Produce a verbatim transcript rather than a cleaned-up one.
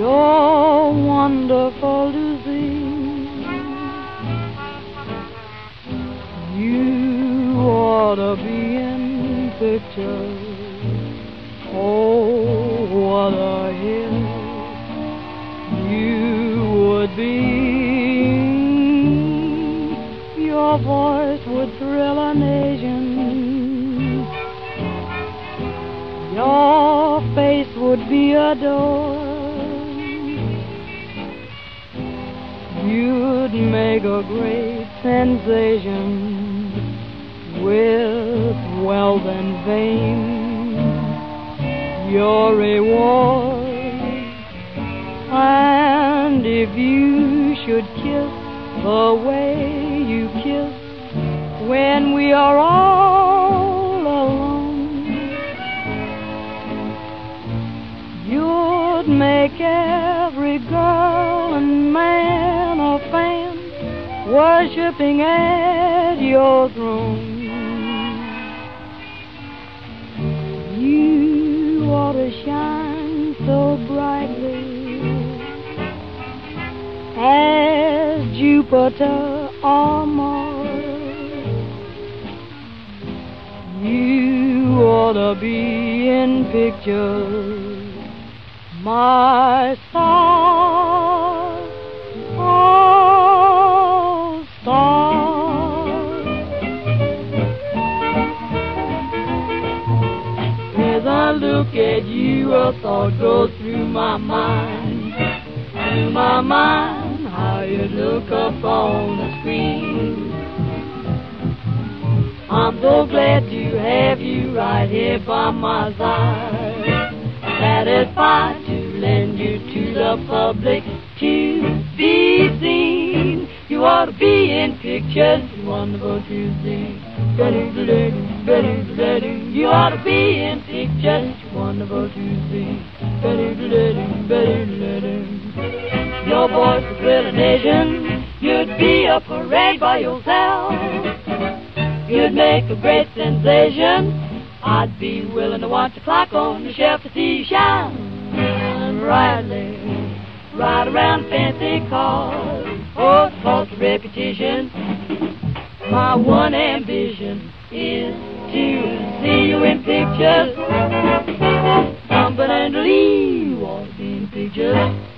your wonderful disease. You ought to be in pictures. Oh, what a hit you would be. Your voice would thrill a nation. Your face would be adored. You'd make a great sensation with wealth and fame, your reward. And if you should kiss the way you kiss when we are all alone, you'd make every girl and man worshipping at your throne. You ought to shine so brightly as Jupiter or Mars. You ought to be in pictures, my star. Oh, as I look at you, a thought goes through my mind, through my mind, how you look up on the screen. I'm so glad to have you right here by my side, satisfied to lend you to the public to be seen. You ought to be in pictures, wonderful Tuesday. You ought to be in pictures, wonderful Tuesday. Your voice would thrill a nation. You'd be a parade by yourself. You'd make a great sensation. I'd be willing to watch the clock on the shelf to see you shine. And rightly, right around fancy cars. Oh, false repetition. My one ambition is to see you in pictures. Confidently, you ought to be in pictures.